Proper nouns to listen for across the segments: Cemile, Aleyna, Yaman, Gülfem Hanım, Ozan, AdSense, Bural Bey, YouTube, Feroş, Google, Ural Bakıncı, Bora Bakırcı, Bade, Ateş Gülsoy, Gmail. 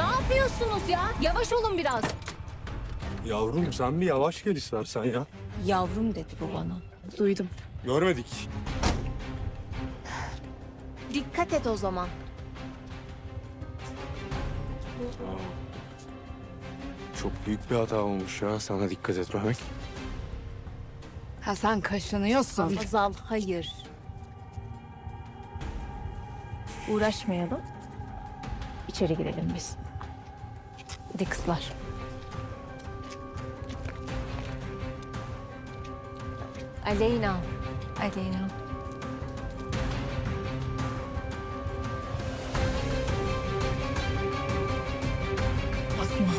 Ne yapıyorsunuz ya? Yavaş olun biraz. Yavrum sen bir yavaş gel istersen ya. Yavrum dedi bu bana. Duydum. Görmedik. Dikkat et o zaman. Çok büyük bir hata olmuş ya. Sana dikkat et Rahmet. Hasan kaşınıyorsun. Azal hayır. Uğraşmayalım. İçeri girelim biz. Hadi kızlar. Aleyna. Aleyna. Bakma.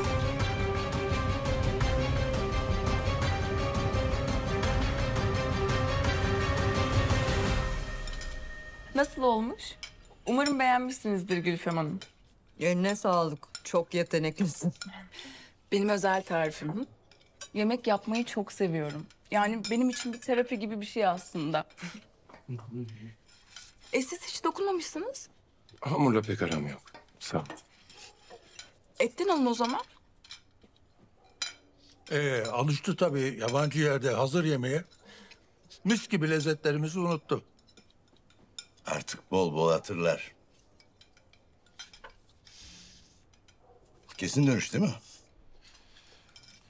Nasıl olmuş? Umarım beğenmişsinizdir Gülfem Hanım. Eline sağlık. Çok yeteneklisin. Benim özel tarifim. Hı? Yemek yapmayı çok seviyorum. Yani benim için bir terapi gibi bir şey aslında. Siz hiç dokunmamışsınız. Hamurla pek aram yok. Sağ ol. Etten alın o zaman. Alıştı tabii yabancı yerde hazır yemeğe. Mis gibi lezzetlerimizi unuttu. Artık bol bol hatırlar. Kesin dönüş değil mi?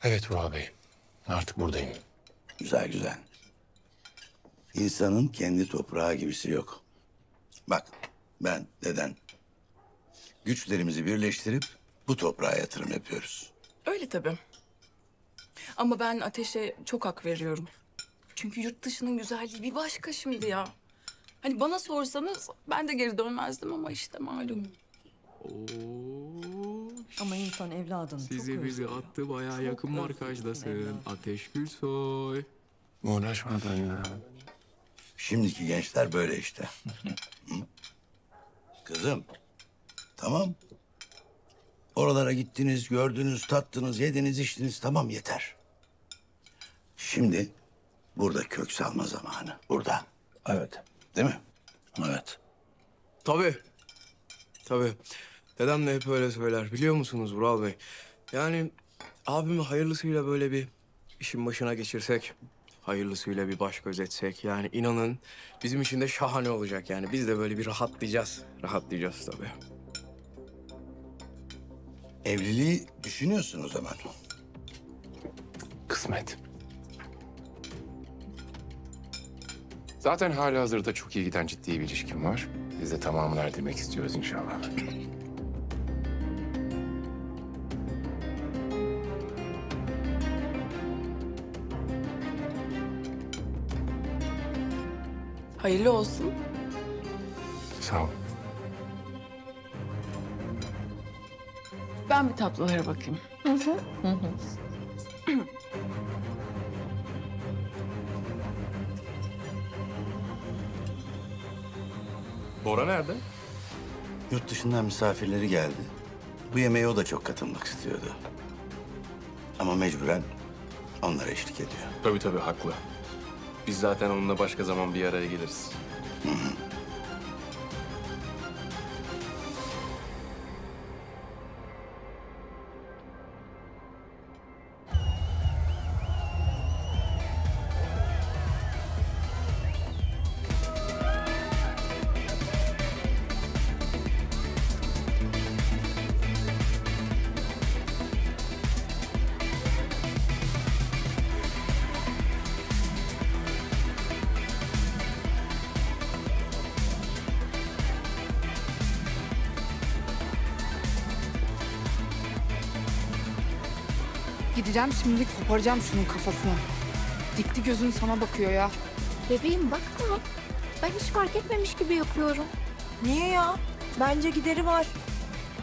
Evet Bural Bey. Artık buradayım. Güzel güzel. İnsanın kendi toprağı gibisi yok. Bak ben, deden. Güçlerimizi birleştirip bu toprağa yatırım yapıyoruz. Öyle tabii. Ama ben Ateş'e çok hak veriyorum. Çünkü yurt dışının güzelliği bir başka şimdi ya. Hani bana sorsanız ben de geri dönmezdim ama işte malum. Oo. Ama insan evladını çok özlüyor. Sizi bizi attı bayağı çok yakın markajdasın. Ateş Gülsoy. Uğraşmadan ya. Şimdiki gençler böyle işte. Kızım. Tamam. Oralara gittiniz, gördünüz, tattınız, yediniz, içtiniz. Tamam yeter. Şimdi burada kök salma zamanı. Burada. Evet. Değil mi? Evet. Tabii. Tabii. Dedem de hep öyle söyler. Biliyor musunuz Bural Bey? Yani abimi hayırlısıyla böyle bir işin başına geçirsek, hayırlısıyla bir baş gözetsek, yani inanın bizim için de şahane olacak yani. Biz de böyle bir rahatlayacağız. Rahatlayacağız tabii. Evliliği düşünüyorsun o zaman. Kısmet. Zaten halihazırda çok iyi giden ciddi bir ilişkim var. Biz de tamamlar demek istiyoruz inşallah. Hayırlı olsun. Sağ ol. Ben bir tablolara bakayım. Hı hı. Hı hı. Bora nerede? Yurt dışından misafirleri geldi. Bu yemeğe o da çok katılmak istiyordu. Ama mecburen onlara eşlik ediyor. Tabii tabii haklı. Biz zaten onunla başka zaman bir araya geliriz. Hı hı. Gideceğim şimdilik koparacağım şunun kafasını. Dikti gözün sana bakıyor ya. Bebeğim bakma. Ben hiç fark etmemiş gibi yapıyorum. Niye ya? Bence gideri var.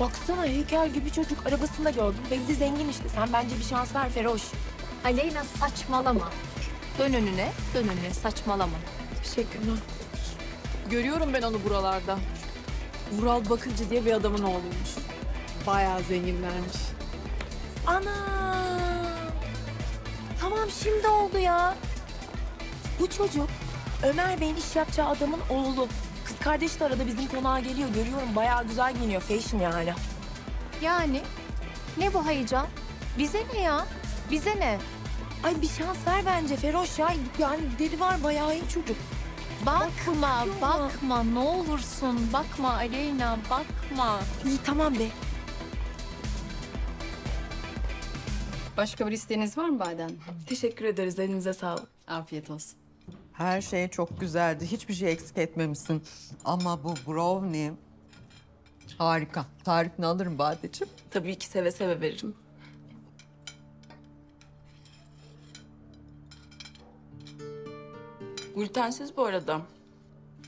Baksana heykel gibi çocuk arabasında gördüm. Belli zengin işte. Sen bence bir şans ver Feroş. Aleyna saçmalama. Dön önüne, dön önüne saçmalama. Teşekkürler. Görüyorum ben onu buralarda. Ural Bakıncı diye bir adamın oğluymuş. Bayağı zenginlermiş. Ana! Tamam şimdi oldu ya. Bu çocuk Ömer Bey'in iş yapacağı adamın oğlu. Kız kardeş de arada bizim konağa geliyor. Görüyorum bayağı güzel giyiniyor. Fashion yani. Yani ne bu heyecan? Bize ne ya? Bize ne? Ay bir şans ver bence Feroş ya. Yani deli var bayağı iyi çocuk. Bakma, bakma ne olursun. Bakma Aleyna, bakma. İyi tamam be. Başka bir isteğiniz var mı Baden? Teşekkür ederiz, elinize sağlık. Afiyet olsun. Her şey çok güzeldi, hiçbir şey eksik etmemişsin. Ama bu brownie harika. Tarifini alırım Badeciğim. Tabii ki seve seve veririm. Glutensiz bu arada.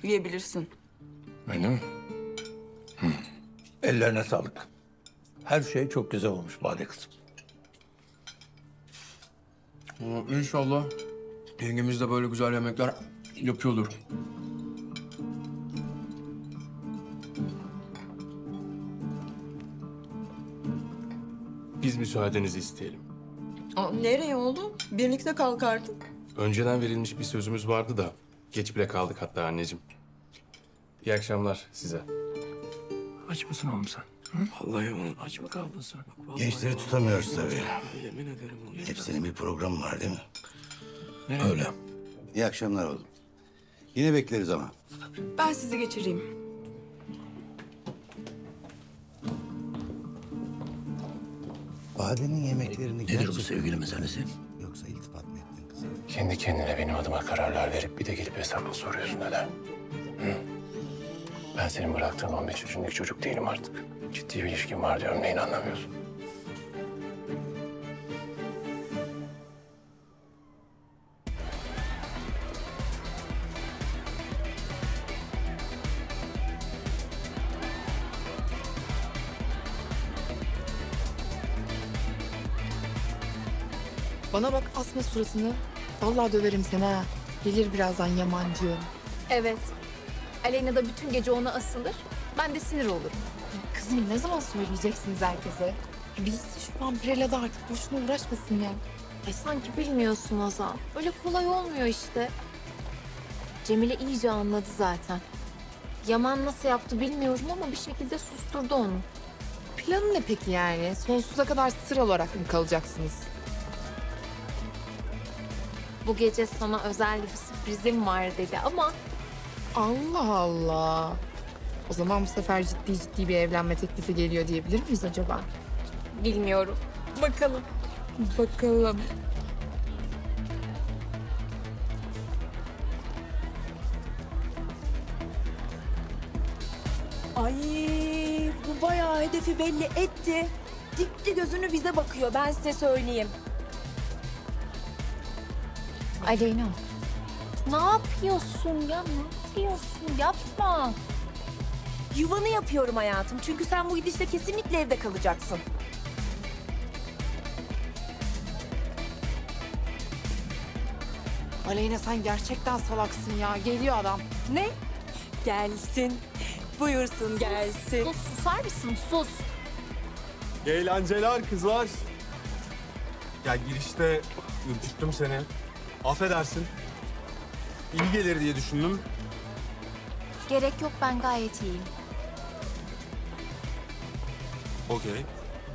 Yiyebilirsin. Öyle mi? Hı. Ellerine sağlık. Her şey çok güzel olmuş Bade kızım. İnşallah yengemiz de böyle güzel yemekler yapıyordur. Biz müsaadenizi isteyelim. Aa, nereye oğlum? Birlikte kalkardık. Önceden verilmiş bir sözümüz vardı da geç bile kaldık hatta anneciğim. İyi akşamlar size. Aç mısın oğlum sen? Hı? Vallahi oğlum aç mı kaldın sen? Bak, gençleri tutamıyoruz tabii. Yemin ederim oğlum. Hepsinin bir programı var değil mi? Nereye? Öyle. İyi akşamlar oğlum. Yine bekleriz ama. Ben sizi geçireyim. Bade'nin yemeklerini... Nedir bu sevgili meselesi? Yoksa iltifat mı ettin kızım? Kendi kendine benim adıma kararlar verip bir de gelip hesabını soruyorsun hele. Hı? Ben senin bıraktığın 15 yaşındaki çocuk değilim artık. Ciddi bir ilişkin var diyorum, neyin anlamıyorsun? Bana bak asma suratını, vallahi döverim seni ha. Gelir birazdan Yaman diyorum. Evet. Aleyna da bütün gece ona asılır, ben de sinir olurum. Kızım ne zaman söyleyeceksiniz herkese? Bilsin şu Pamprela'da artık boşuna uğraşmasın yani. Ay sanki bilmiyorsun Ozan, öyle kolay olmuyor işte. Cemile iyice anladı zaten. Yaman nasıl yaptı bilmiyorum ama bir şekilde susturdu onu. Planı ne peki yani? Sonsuza kadar sır olarak mı kalacaksınız? Bu gece sana özel bir sürprizim var dedi ama... Allah Allah. O zaman bu sefer ciddi bir evlenme teklifi geliyor diyebilir miyiz acaba? Bilmiyorum. Bakalım. Bakalım. Ay bu bayağı hedefi belli etti. Dikti gözünü bize bakıyor ben size söyleyeyim. Aleyna. Ne yapıyorsun ya? Ne yapıyorsun? Yapma. Yuvanı yapıyorum hayatım. Çünkü sen bu gidişle kesinlikle evde kalacaksın. Aleyna sen gerçekten salaksın ya. Geliyor adam. Ne? Gelsin. Buyursun gelsin. Sus, susar mısın? Sus. Eğlenceler kızlar. Ya girişte ürküttüm seni. Affedersin. İyi gelir diye düşündüm. Gerek yok, ben gayet iyiyim. Okey.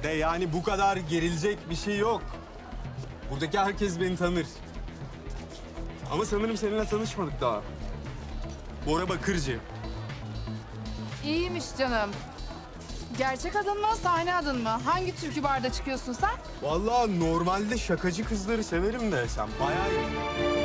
De yani bu kadar gerilecek bir şey yok. Buradaki herkes beni tanır. Ama sanırım seninle tanışmadık daha. Bora Bakırcı. İyiymiş canım. Gerçek adın mı, sahne adın mı? Hangi türkü barda çıkıyorsun sen? Vallahi normalde şakacı kızları severim de sen bayağı...